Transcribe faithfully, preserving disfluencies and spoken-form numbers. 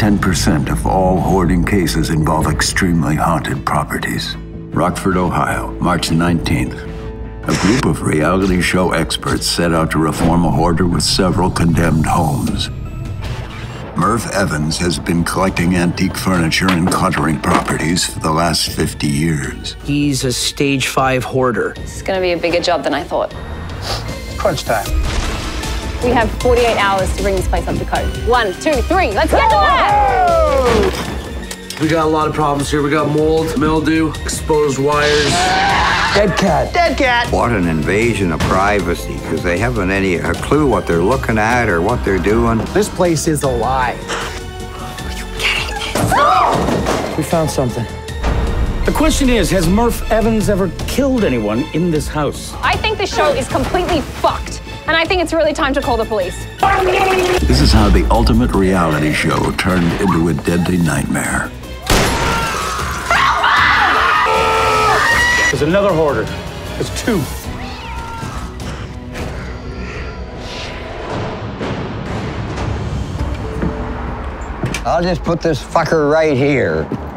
ten percent of all hoarding cases involve extremely haunted properties. Rockford, Ohio, March nineteenth. A group of reality show experts set out to reform a hoarder with several condemned homes. Murph Evans has been collecting antique furniture and cluttering properties for the last fifty years. He's a stage five hoarder. It's gonna be a bigger job than I thought. Crunch time. We have forty-eight hours to bring this place up to code. One, two, three, let's get to that! We got a lot of problems here. We got mold, mildew, exposed wires. Dead cat. Dead cat. What an invasion of privacy, because they haven't any a clue what they're looking at or what they're doing. This place is alive. Are you getting this? No! We found something. The question is, has Murph Evans ever killed anyone in this house? I think the show is completely fucked, and I think it's really time to call the police. This is how the ultimate reality show turned into a deadly nightmare. There's another hoarder. There's two. I'll just put this fucker right here.